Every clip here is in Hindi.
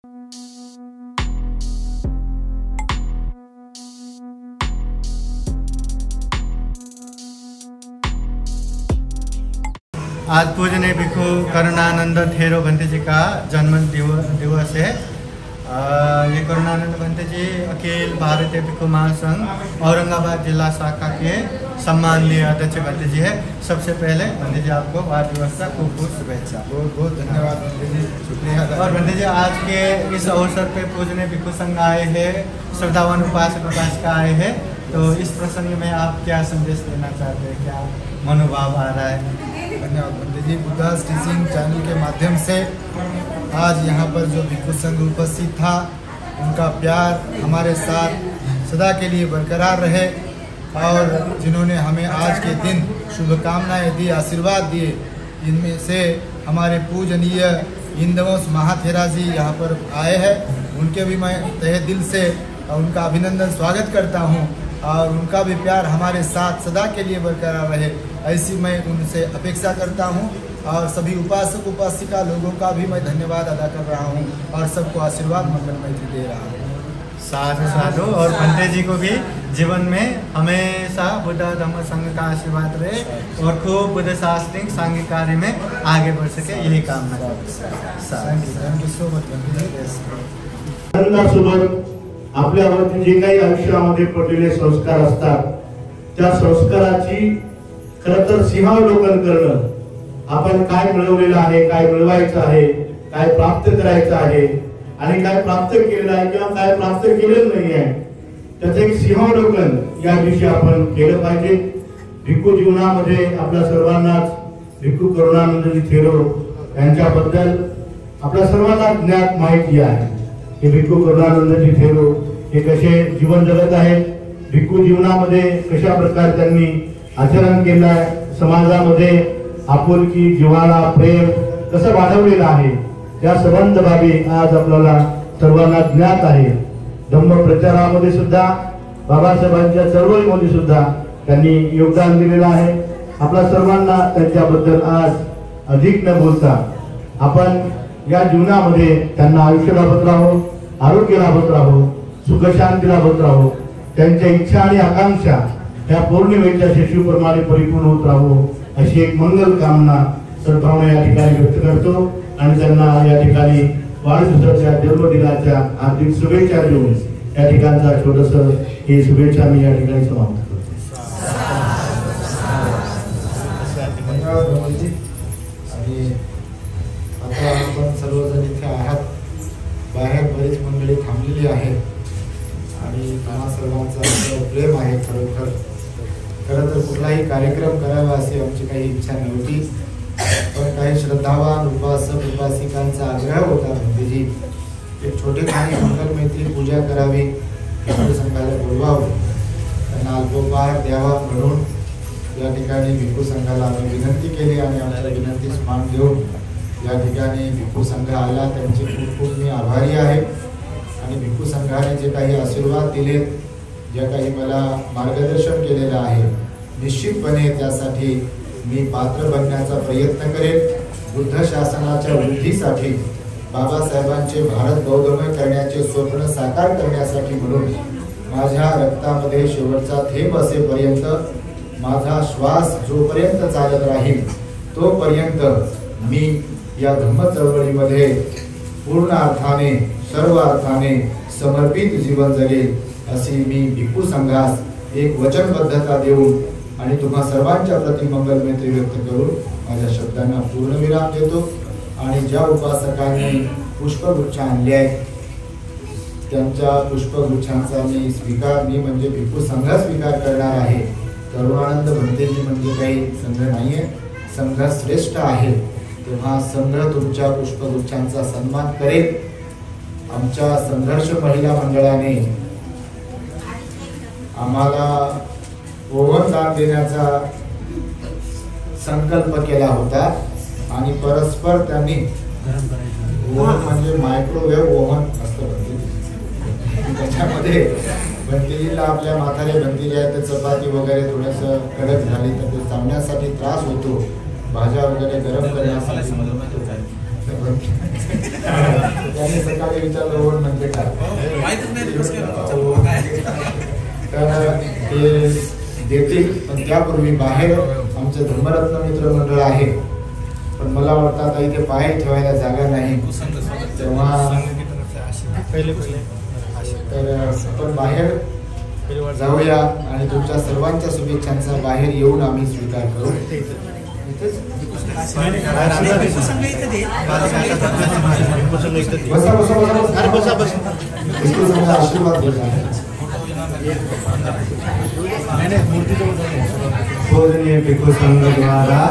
आज पूजनीय भिक्षु करुणानंद थेरो भंते जी का जन्म दिवस है। ये करुणानंद भंते जी अखिल भारतीय भिक्षु महासंघ औरंगाबाद जिला शाखा के सम्माननीय अध्यक्ष भंते जी है। सबसे पहले भंते जी आपको बाल दिवस का खूब खूब शुभेच्छा। बहुत बहुत धन्यवाद भंते जी, शुक्रिया। और भंते जी आज के इस अवसर पर पूजनीय भिक्षु संघ आए हैं, श्रद्धावान उपासक उपासिका आए हैं, तो इस प्रसंग में आप क्या संदेश देना चाहते हैं, क्या मनोभाव आ रहा है? धन्यवाद पंडित जी। बुद्धा टीचिंग चैनल के माध्यम से आज यहाँ पर जो भिक्षु संघ उपस्थित था, उनका प्यार हमारे साथ सदा के लिए बरकरार रहे और जिन्होंने हमें आज के दिन शुभकामनाएँ दी, आशीर्वाद दिए, इनमें से हमारे पूजनीय इंदवंस महाथेरा जी यहाँ पर आए हैं, उनके भी मैं तहे दिल से उनका अभिनंदन स्वागत करता हूँ और उनका भी प्यार हमारे साथ सदा के लिए बरकरार रहे, ऐसी मैं उनसे अपेक्षा करता हूँ। और सभी उपासक उपासिका लोगों का भी मैं धन्यवाद अदा कर रहा हूँ और सबको आशीर्वाद मंगल मैत्री दे रहा हूँ। साधु साधु। और भंते जी को भी जीवन में हमेशा बुद्ध धम्म संघ का आशीर्वाद रहे और खूब बुद्ध शास्त्रिक सांघिक कार्य में आगे बढ़ सके, यही कामना करते। आपल्यावरती जे काही आयुष्यामध्ये पडलेले संस्कार असतात, त्या संस्काराची खरं तर सीमावलोकन करणं, आपण काय मिळवलेलं आहे, काय मिळवायचं आहे, काय प्राप्त करायचं आहे आणि काय प्राप्त केलेलं आहे किंवा काय प्राप्त केलेलं नाही आहे, त्याचं एक सीमावलोकन या दिवशी आपण केलं पाहिजे। भिक्खू जीवनामध्ये आपल्या सर्वांनाच भिक्खू करुणानंदजी थेरो यांच्याबद्दल आपल्या सर्वांना ज्ञात माहिती आहे। भिक्खू करुणानंदजी थेरो हे कसे जीवन जगत आहेत, भिक्खू जीवनामध्ये कशा प्रकारे त्यांनी आचरण केलं आहे, समाजामध्ये आपुलकी, जीवाला प्रेम कसं वाढवलेलं आहे, या संबंध बाबी आज आपल्याला सर्वांना ज्ञात आहे। धम्म प्रचारामध्ये सुद्धा, बाबासाहेबांच्या चळवळीमध्ये सुद्धा त्यांनी योगदान दिलेलं आहे। आपल्या सर्वांना त्यांच्याबद्दल आज अधिक न बोलता आपण या जीवनामध्ये त्यांना आयुष्य लाभत राहो, आरोग्य लाभत राहो, सुखशांती लाभत राहो, त्यांच्या इच्छा आणि आकांक्षा या पौर्णिमेच्या शिशुप्रमाणे परिपूर्ण होत राहो, अशी एक मंगल कामना सद्भावना या ठिकाणी व्यक्त करतो आणि त्यांना या ठिकाणी वाढदिवसाच्या जन्मदिनाच्या हार्दिक शुभेच्छा देऊन या ठिकाणचा छोटंसं हे शुभेच्छा मी या ठिकाणी समाप्त करतो। सर्वजण इथे आहात, बाहेर बरीच मंडळी थांबलेली आहेत आणि त्यांना सर्वांचा प्रेम आहे। खरोखर खरं तर कुठलाही कार्यक्रम करावा अशी आमची काही इच्छा नव्हती, पण काही श्रद्धावान उपासक उपासिकांचा आग्रह होता भंतेजी एक छोटेखानी मंगलमैत्री पूजा करावी, भिक्खू संघाला बोलवावं, त्यांना अल्पोपहार द्यावा म्हणून या ठिकाणी भिक्खू संघाला आम्ही विनंती केली आणि आमच्या विनंतीस मान देऊन या ठिकाणी भिक्खू संघ आला। त्यांचे खूप खूप मी आभारी आहे आणि भिक्खू संघाने जे काही आशीर्वाद दिलेत, जे काही मला मार्गदर्शन केलेलं आहे, निश्चितपणे त्यासाठी मी पात्र बनण्याचा प्रयत्न करेन। बुद्ध शासनाच्या वृद्धीसाठी, बाबासाहेबांचे भारत बौद्धमय करण्याचे स्वप्न साकार करण्यासाठी म्हणून माझ्या रक्तामध्ये शेवटचा थेंब असेपर्यंत, माझा श्वास जोपर्यंत चालत राहील तोपर्यंत मी या धम्म चळवळीमध्ये पूर्ण अर्थाने, सर्व अर्थाने समर्पित जीवन जगेल, अशी मी भिक्खू संघास एक वचनबद्धता देऊन आणि तुम्हा सर्वांच्या प्रति मंगल मैत्री व्यक्त करून माझ्या शब्दांना पूर्णविराम देतो। आणि ज्या उपासकांनी पुष्पगुच्छ आणले आहेत, त्यांच्या पुष्पगुच्छांचा मी स्वीकार, मी म्हणजे भिक्खू संघ स्वीकार करणार आहे। करुणानंद भंतेजी म्हणजे काही संघ नाही आहे, संघ श्रेष्ठ आहे, तेव्हा संघ तुमच्या पुष्पगुच्छांचा सन्मान करेल। आमच्या संघर्ष महिला मंडळाने आम्हाला ओव्हन दान देण्याचा संकल्प केला होता आणि परस्पर त्यांनी ओव्हन म्हणजे मायक्रोवेव्ह ओव्हन असतं, त्याच्यामध्ये भंतेजीला, आपल्या माथारे भंतेजी आहेत, ते चपाती वगैरे थोडंसं कडक झाली तर ते चावण्यासाठी त्रास होतो, भाज्या वगैरे गरम करण्यासाठी, त्यापूर्वी बाहेर आमचे धर्मरत्न मित्र मंडळ आहे, पण मला वाटतं आता इथे पाय ठेवायला जागा नाही, तर बाहेर जाऊया आणि तुमच्या सर्वांच्या शुभेच्छांचा बाहेर येऊन आम्ही स्वीकार करू। आशीर्वाद पूजनीय भिक्षु संघ द्वारा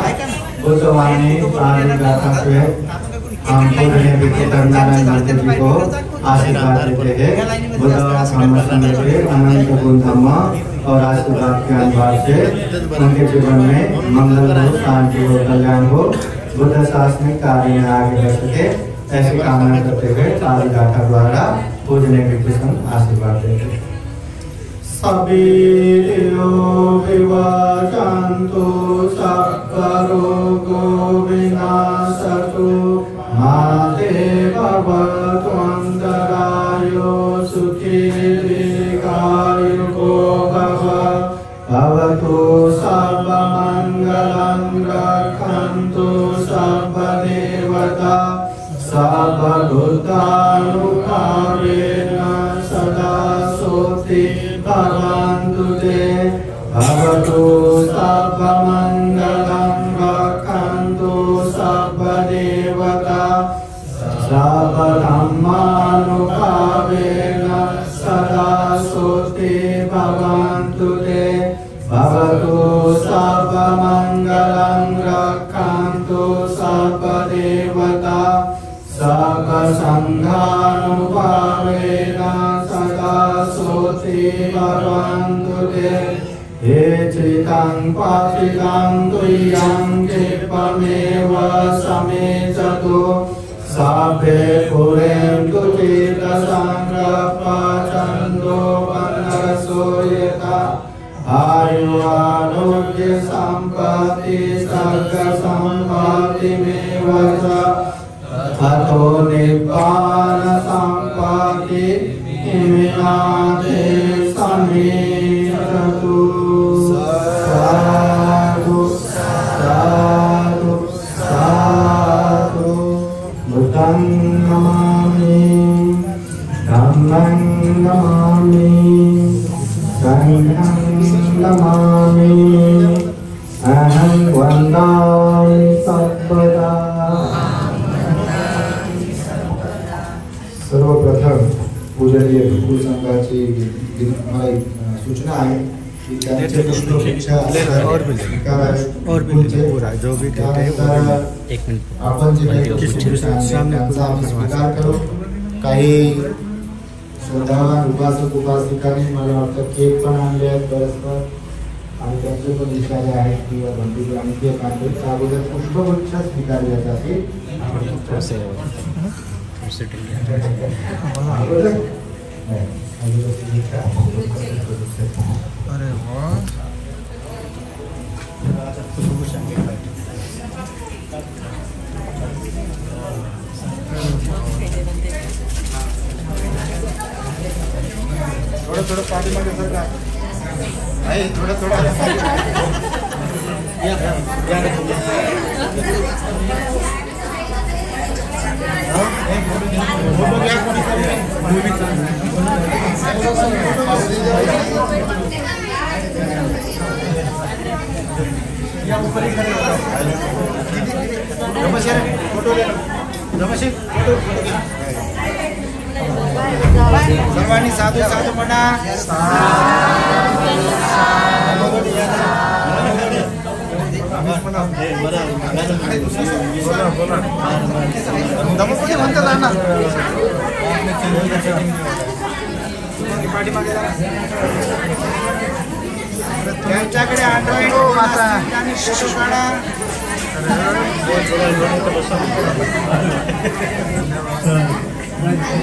बुधवानी हम पूजनीय भिक्षु करुणानंद जी को आशीर्वाद देते हैं। बुधवार सामर्थ्य के अनंत गुण धर्म और आशीर्वाद के अनुसार से उनके जीवन में मंगल हो, शांति हो, कल्याण हो, बुद्ध शासनिक कार्य में आगे बढ़ सके, ऐसी कामना करते हुए काली गाथा द्वारा पूजनीय भिक्षु संघ आशीर्वाद देते हैं। सबीरो विवाचंतु सब्बरोगो विनाशतु मा देववतु अंतरायो सुखी दीर्घायुको भवतु सर्वमंगलं रक्षन्तु सर्वदेवता सर्वभूतानुभावेन सदा सुखी भवतु सर्वमंगलं रक्षन्तु सर्वदेवता सर्वधर्मानुभावेन सदा सुखी भवन्तु ते भवतु सर्वमंगलं रक्षन्तु सर्वदेवता सर्वसंघानुभावेन सदा सुखी भवन्तु ते। हे चितं पातितं तुयं कृपमेव समेचतु साभे पुरें तुतीतसंग्रपचन्दो वनरसोयता आयुरारोग्य सम्पत्ति सर्गसम्पत्तिमेव अतो निब्बान सम्पत्ति इमिनाते समेचतु। साधु साधु साधु बुद्धं नमामि धम्मं नमामि संघं नमामि अहं वन्दामि सर्वदा। सर्वप्रथम पूजनीय भिक्षु संघाची सूचना आहे जो भी स्वीकार करो। काही श्रद्धावान उपासक उपासिकांनी मला वाटतं केक पण आणले आहेत परस्पर, आणि त्यांचे पण इशारे आहेत की बंधूजी आम्ही केक आणले, अगोदर पुष्पगुच्छ स्वीकारले जाते। अरे वाह, थोड़ा थोड़ा पानी में थोड़ा थोड़ा या ऊपर ही खड़े हो जाओ। फोटो ले लो रमेश, फोटो सर्वानी साधु साधु बना म्हणतात ना पाठी मागे त्यांच्याकडे आठवण माता शिशुपाडा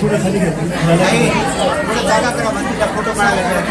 थोडं खाली घ्या, थोडं जागा करा, मंदिरला फोटो काढायला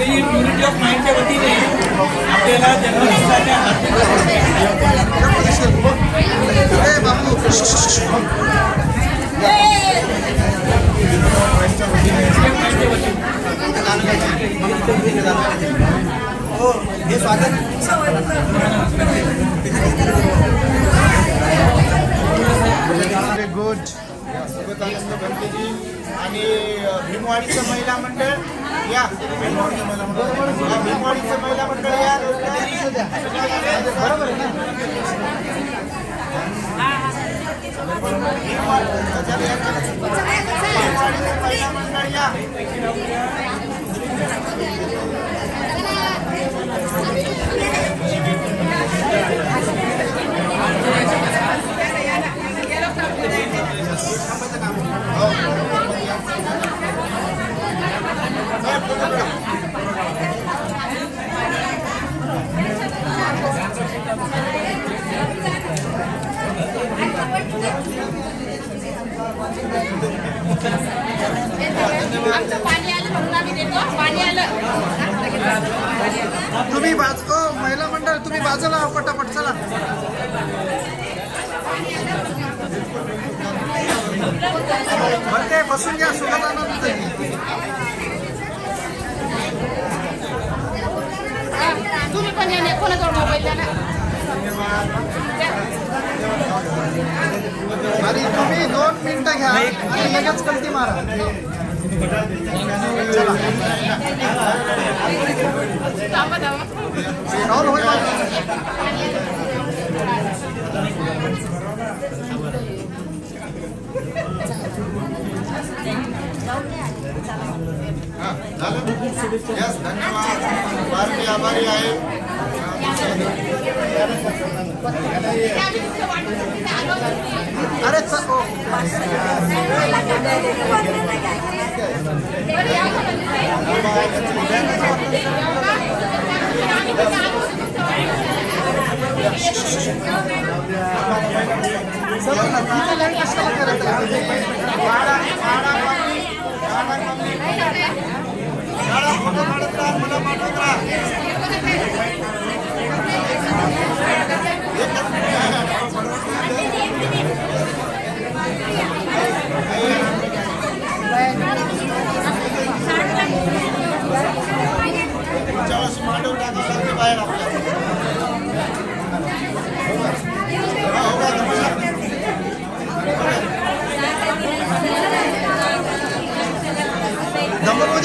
युनिटी ऑफ माइंडच्या वतीने आपल्याला जन्मदिवसाच्या स्वागत गुड सुगतानंद पंडित जी आणि भीमवाडीचं महिला मंडळ या भीमवाडीचं महिला मंडळ या बरोबर ना महिला मंडळ या तुम्ही बाजू महिला मंडळ तुम्ही बाजूला पटापट चला भरते बसून घ्या सुगतानंद तुम्ही पण या कोणाजवळ मोबाईल द्या ना अरे तुम्ही 2 मिनिटं घ्या आणि लगेच कल्टी मारा अरे दमोदी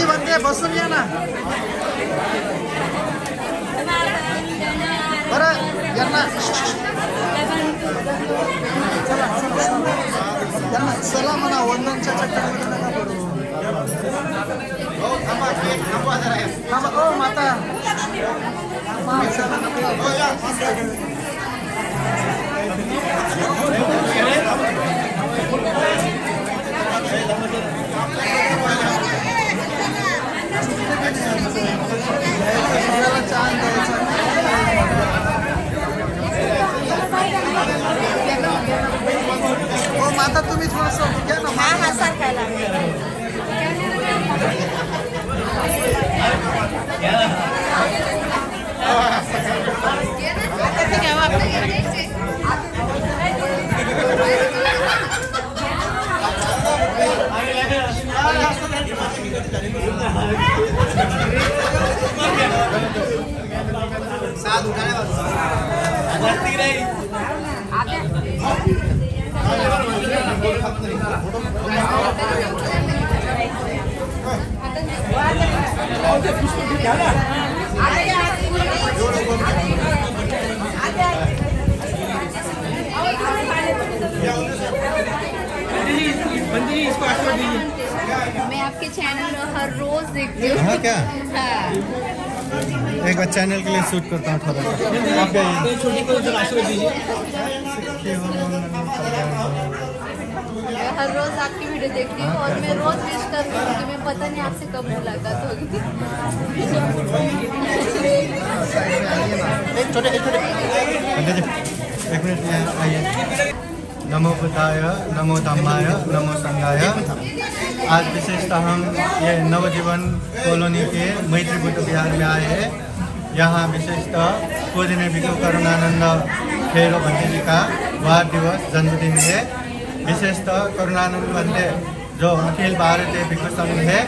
बनते बसून या ना बरं यांना सलाम म्हणा वंदनच्या चक्करमध्ये नका पडू माता हो माता तुम्ही थोडं सोडून घ्या ना सारखा चैनल हर रोज देखती हूँ। हाँ क्या? हाँ। एक बार चैनल के लिए शूट करता हूँ थोड़ा सा। आप क्या हर रोज आपकी वीडियो देखती हूँ और मैं रोज विश करती हूँ कि मैं पता नहीं आपसे कब मुलाकात होगी। नमो बुद्धाय, नमो धम्माय, नमो संघाय। आज विशेषतः हम ये नवजीवन कॉलोनी के मैत्री बुद्ध विहार में आए हैं। यहाँ विशेषतः पूजनीय भिक्षु करुणानंद थेरो जी का वार दिवस जन्मदिन है। विशेषतः करुणानंद पंडित जो अखिल भारतीय भिक्षु संघ है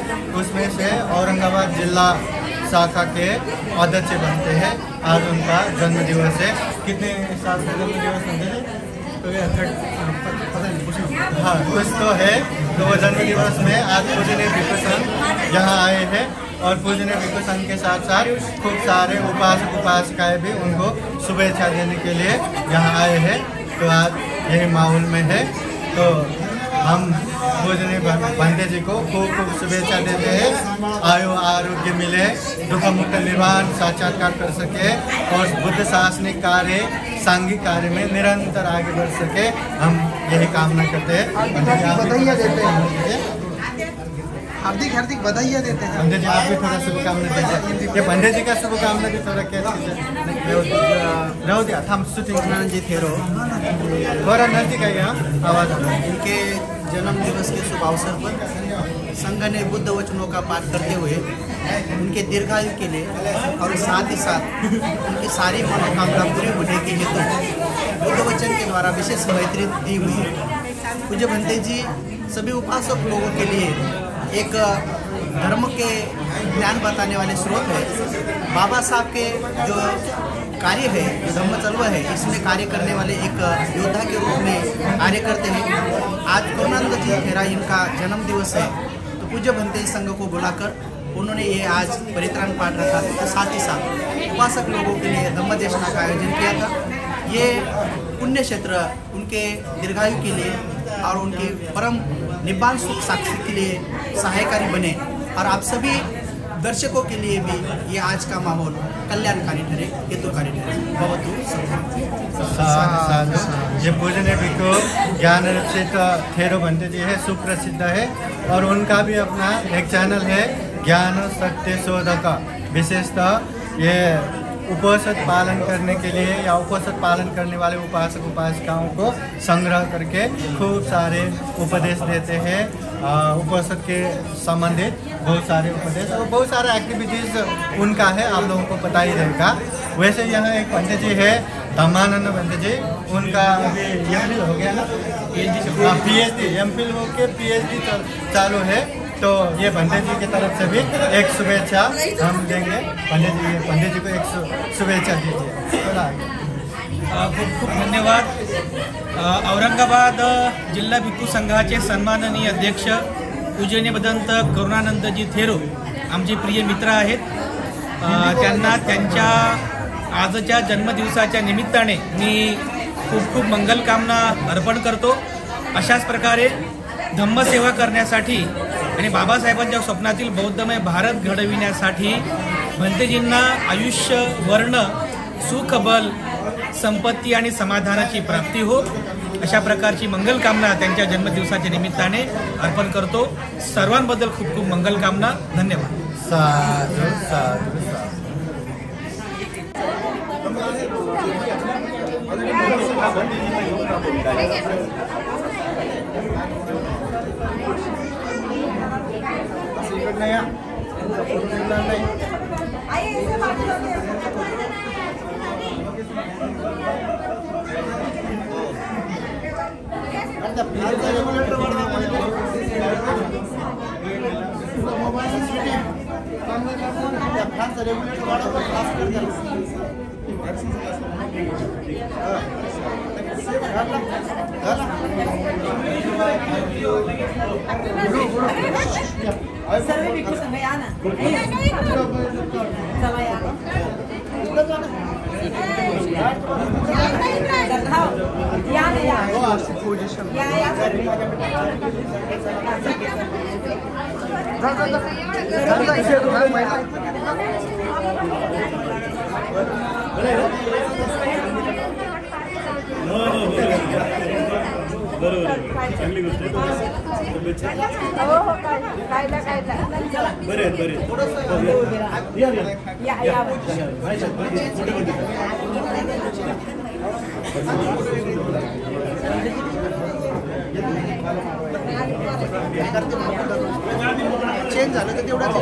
उसमें से औरंगाबाद जिला शाखा के अध्यक्ष बनते हैं। आज उनका जन्मदिवस है। कितने साल का जन्मदिवस है? हाँ कुछ तो है। तो वो जन्मदिवस में आज पूजनीय भिक्षु संघ यहाँ आए हैं और पूजनीय भिक्षु संघ के साथ साथ खूब सारे उपासक उपासिकाएँ भी उनको शुभेच्छा देने के लिए यहाँ आए हैं। तो आज यही माहौल में है। तो हम पूजनीय पंडित जी को खूब खूब शुभेच्छा देते हैं। आयु आरोग्य मिले, दुख मुक्त निर्वाण साक्षात्कार कर सके और बुद्ध शासनिक कार्य सांघिक कार्य में निरंतर आगे बढ़ सके, हम यही कामना करते हैं। बधाइयाँ देते हैं, हार्दिक हार्दिक बधाइयाँ देते हैं। पंडित जी आप भी थोड़ा शुभकामना देते हैं। पंडित जी का शुभकामना भी थोड़ा क्या रहोदिया हम करुणानंद जी थेरो थोड़ा नजदीक आइए। आवाज़ इनके जन्मदिवस के शुभ अवसर पर संघ ने बुद्ध वचनों का पाठ करते हुए उनके दीर्घायु के लिए और साथ ही साथ उनकी सारी मनोकामना पूरी होने के हेतु बुद्ध वचन के द्वारा विशेष मैत्री दी हुई है। पूज्य पंडित जी सभी उपासक लोगों के लिए एक धर्म के ज्ञान बताने वाले स्रोत है। बाबा साहब के जो कार्य है, जो धर्मचर्व है, इसमें कार्य करने वाले एक योद्धा के रूप में कार्य करते हैं। आज करुणानंद जी थेरो इनका जन्मदिवस है, तो पूज्य भंते संघ को बुलाकर उन्होंने ये आज परित्राण पाठ रखा था। तो साथ ही साथ उपासक लोगों के लिए धम्म देशना का आयोजन किया था। ये पुण्य क्षेत्र उनके दीर्घायु के लिए और उनके परम निब्बान सुख साक्षी के लिए सहायकारी बने और आप सभी दर्शकों के लिए भी ये आज का माहौल कल्याणकारी ठहरे, हेतुकारी ठहरे। बहुत ये पूजनीय भिक्षु ज्ञान सत्य थेरो पंडित जी है, सुप्रसिद्ध है और उनका भी अपना एक चैनल है ज्ञान सत्य शोधाका। विशेषतः ये उपोषध पालन करने के लिए या उपोषध पालन करने वाले उपासक उपासिकाओं को संग्रह करके खूब सारे उपदेश देते हैं। उपोषध के संबंधित बहुत सारे उपदेश और बहुत सारे एक्टिविटीज़ उनका है, आप लोगों को पता ही रहेगा। वैसे यहाँ एक पंडित जी है धमानंद पंडित जी, उनका अभी एम हो गया ना, PhD MPhil होकर PhD चालू है। तो ये पंडित जी की तरफ से भी एक शुभेच्छा हम देंगे। पंडित जी को एक शुभेच्छा दीजिए। खूब खूब धन्यवाद। औरंगाबाद जिल्हा भिक्षू संघाचे सन्माननीय अध्यक्ष पूजनीय भदंत करुणानंद जी थेरो आमचे प्रिय मित्र आहेत। त्यांना त्यांच्या आजच्या जन्मदिवसाच्या निमित्ताने मी खूप खूप मंगलकामना अर्पण करतो। अशाच प्रकारे धम्मसेवा करण्यासाठी आणि बाबासाहेबांच्या स्वप्नातील बौद्धमय भारत घडविण्यासाठी भंतेजींना आयुष्य, वर्ण, सुख, बल, संपत्ती आणि समाधानाची प्राप्ती हो, अशा प्रकारची मंगलकामना त्यांच्या जन्मदिवसाच्या निमित्ताने अर्पण करतो। सर्वांबद्दल खूप खूप मंगलकामना। धन्यवाद। साधू साधू साधू। रेगुलेटर सर्वे बिकू समय आना समय आना इतना जाना याद है। बरोबर चेंज झालं तर तेवढाच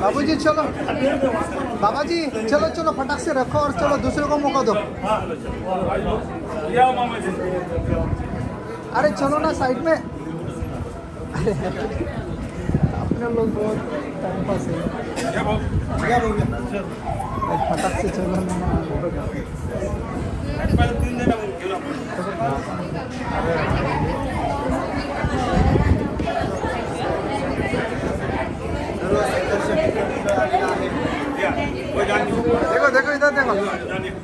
बाबू जी चलो, बाबा जी चलो चलो, फटाक से रखो और चलो दूसरे को मौका दो। अरे चलो ना साइड में, अपने लोग बहुत टाइम पास है, फटाक से चलो ना। देखो देखो इधर देखो,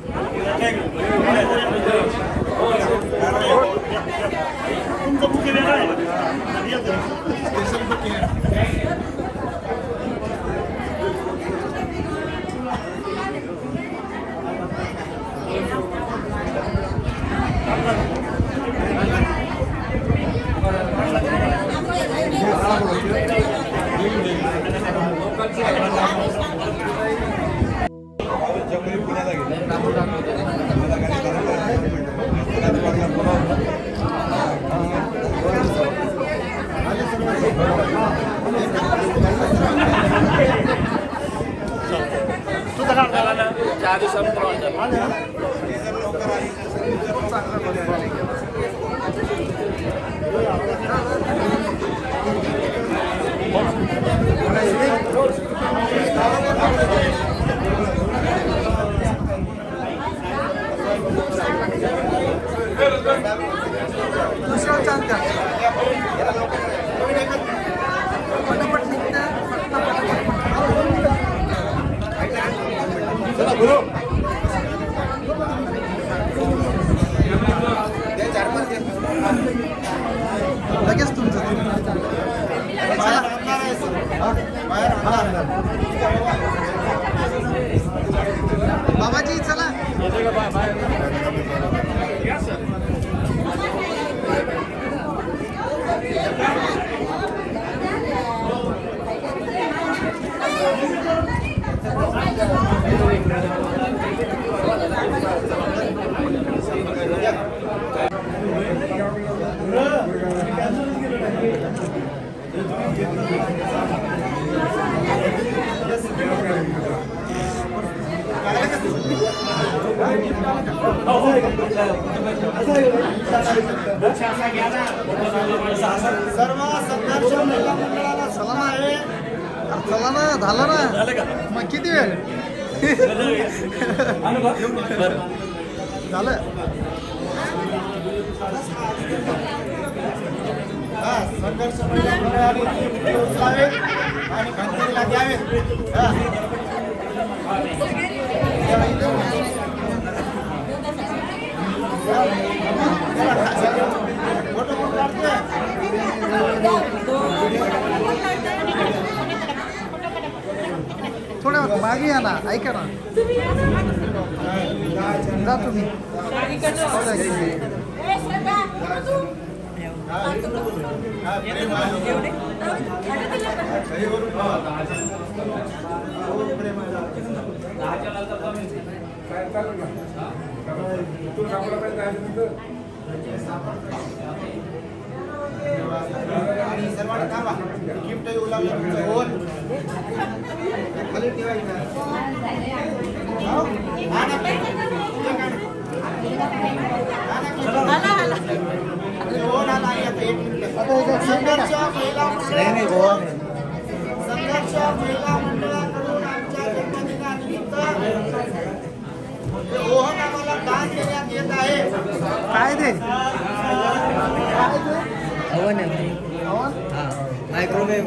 माइक्रोवेव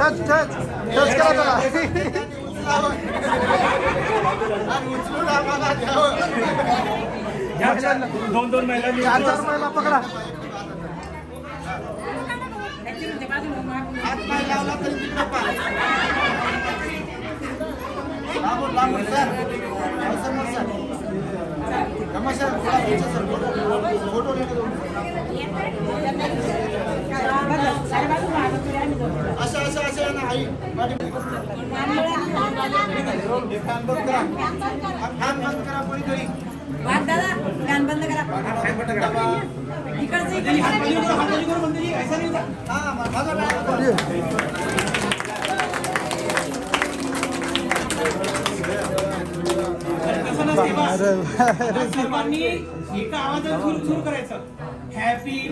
टच दोन दोन महिला पकड़ा happy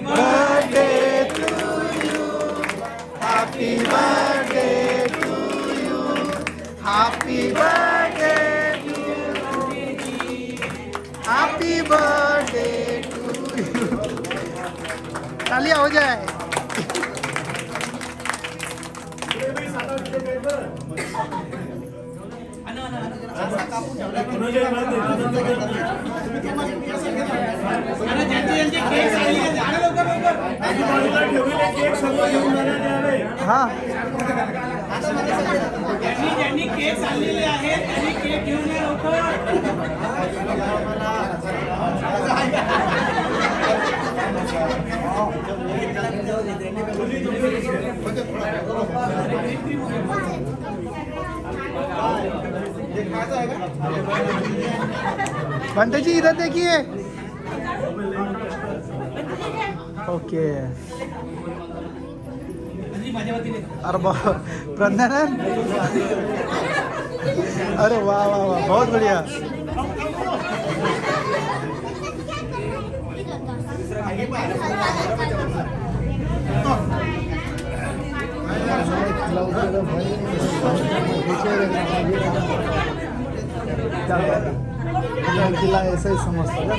birthday to you, happy birthday to you, happy birthday to you, happy birthday to you. तालियां हो जाए। पंडित जी इधर देखिए। ओके अरे प्रज्ञानंद, अरे वाह वाह वाह, बहुत बढ़िया। लड़कीला ऐसा ही समझता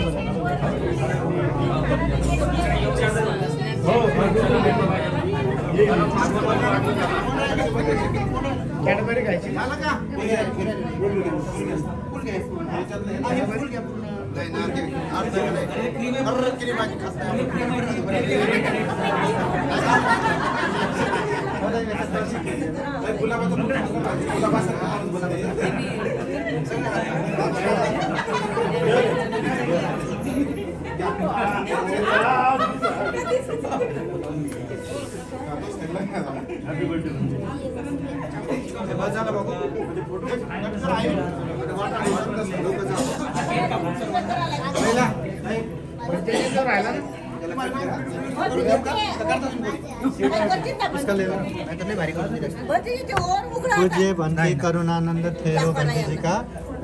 पूज्य पंडित करुणानंद थेरो जी का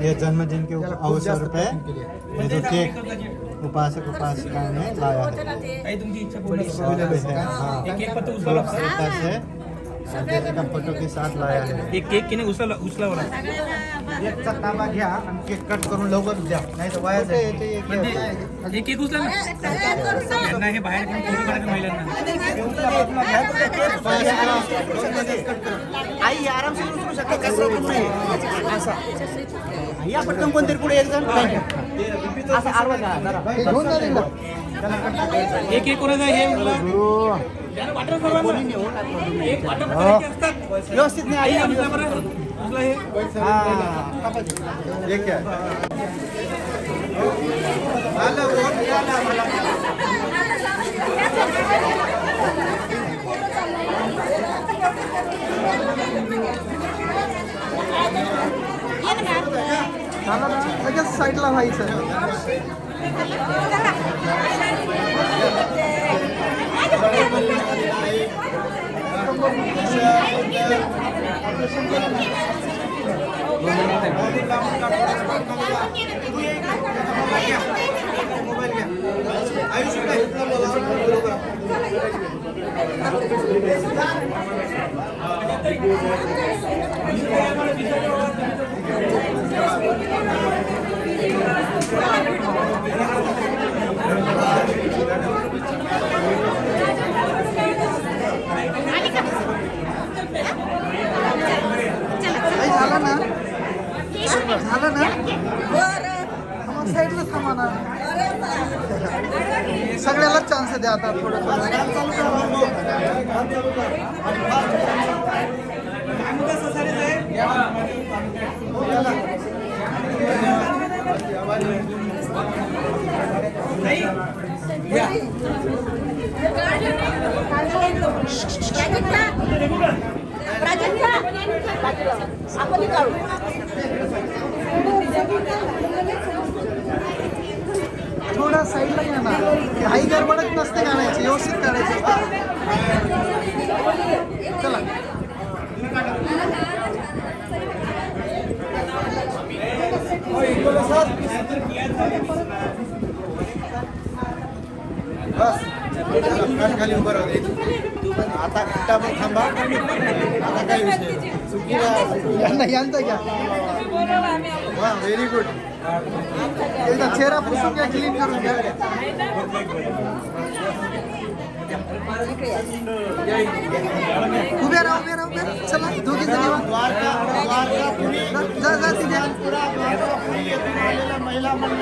ये जन्मदिन के अवसर पे ये जो केक उपासक उपासिकाओं ने लाया है, फोटो के साथ लाया है। एक केक किने उचला एकचा तांबा घ्या आणि केक कट करून लवकर द्या, नाही तर वाया जाईल। एक केक उचला ना, हे बाहेर कोणी महिलांना आई आराम से उचलू शकते, कसं पण नाही असा या पटकन कोणतरी पुढे एक जण असं आरवा जरा एक एक कोणाचा हे उचला व्यवस्थित नाही उचला हे आलं साइडला सगळ्याला चान्स द्या आता थोडं थोड़ा साइडला घ्या ना, काही गडबडच नसते करायची, व्यवस्थित करायची। चला बस खाली उभं राहते आता घंटाभर थांबा, आता काही विषय सुखी यांचा घ्या। वा व्हेरी गुड, एकदा चेहरा पुसून घ्या, क्लीन करून घ्या। उभे राहा उभे राहा उभे, चला दोघी जण महिला मंडळ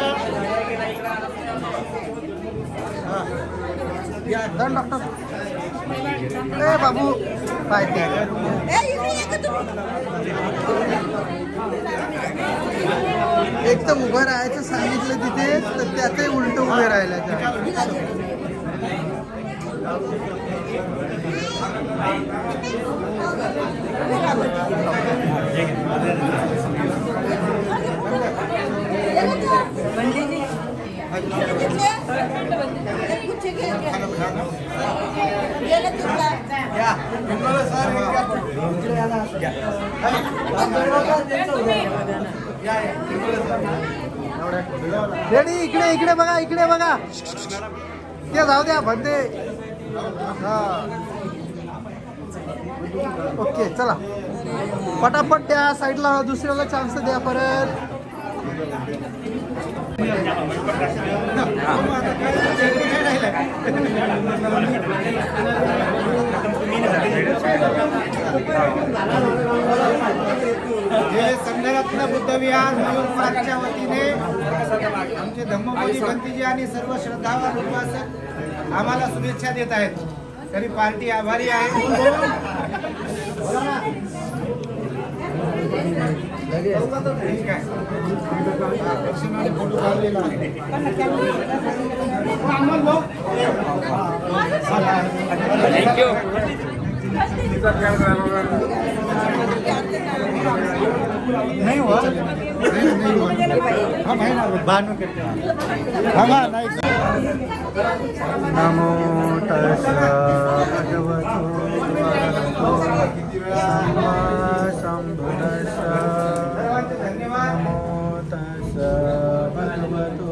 डॉक्टर ए बाबू पाय एक तर उभं राहायचं सांगितलं तिथे तर त्यातही उलट उभे राहिलं रेडी। इकडे इकडे बघा, इकडे बघा, ते जाऊ द्या भंडे। हा ओके, चला पटापट त्या साईडला दुसऱ्याला चान्स द्या परत। संघरत्न बुद्ध विहार मयूरमार्गच्या वतीने आमचे धम्मबोधी पंथीजी आणि सर्व श्रद्धावान उपासक आम्हाला शुभेच्छा देत आहेत, तरी पार्टी आभारी आहे। नहीं हुआ बानू के नमो तस्सा भगवतो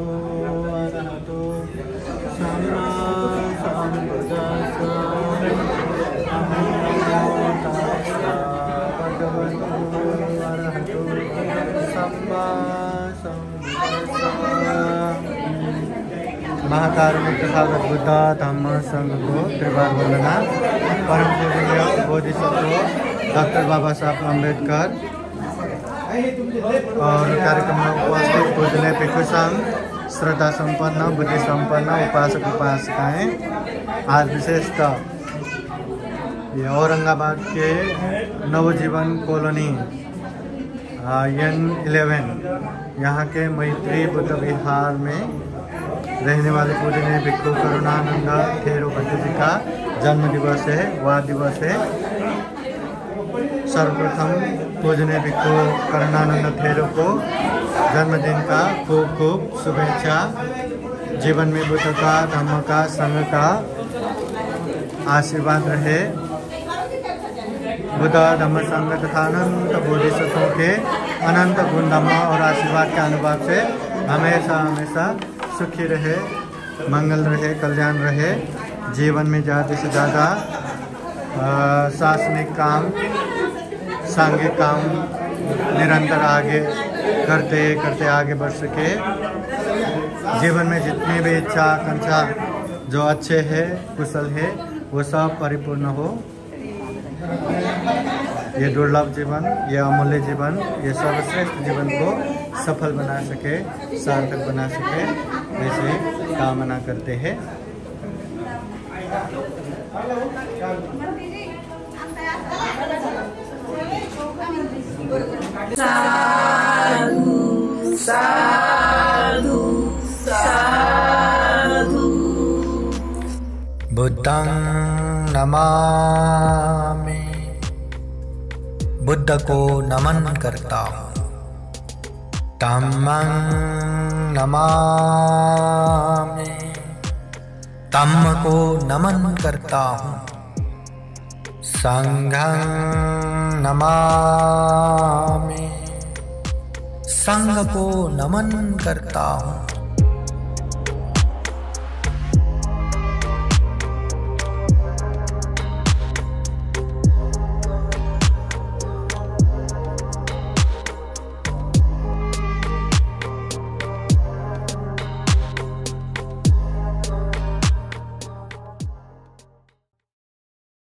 महाकारुणिक सागर बुद्धा धम्म संघ को त्रिवार वंदना। परम पूज्य बोधिसत्व डॉक्टर बाबा साहब अम्बेडकर और कार्यक्रम में उपस्थित पूजनीय भिक्षु संघ, श्रद्धा संपन्न बुद्धि संपन्न उपासक उपासिकाएँ, आज विशेषतः ये औरंगाबाद के नवजीवन कॉलोनी N11 यहाँ के मैत्री बुद्ध विहार में रहने वाले पूजनीय भिक्षु करुणानंद थेरो पंडित जी का जन्म दिवस है, वह दिवस है। सर्वप्रथम पूजनीय भिक्षु करुणानंद थेरो को जन्मदिन का खूब खूब शुभेच्छा। जीवन में बुद्ध का, धम्म का, संघ का आशीर्वाद रहे। बुद्ध धम्म संघ तथा अनंत बोधिसत्वों के अनंत गुण धम्म और आशीर्वाद के अनुभव से हमेशा हमेशा सुखी रहे, मंगल रहे, कल्याण रहे। जीवन में ज़्यादा से ज़्यादा शासनिक काम, सांघिक काम निरंतर आगे करते करते आगे बढ़ सके। जीवन में जितनी भी इच्छा आकांक्षा जो अच्छे है, कुशल है, वो सब परिपूर्ण हो। ये दुर्लभ जीवन, ये अमूल्य जीवन, ये सर्वश्रेष्ठ जीवन को सफल बना सके, सार्थक बना सके, वैसे कामना करते हैं। साधु साधु साधु बुद्धं नमामि। बुद्ध को नमन करता हूँ। धम्मं नमामि। धम्म को नमन करता हूँ। संघं नमामि। संघ को नमन करता हूँ।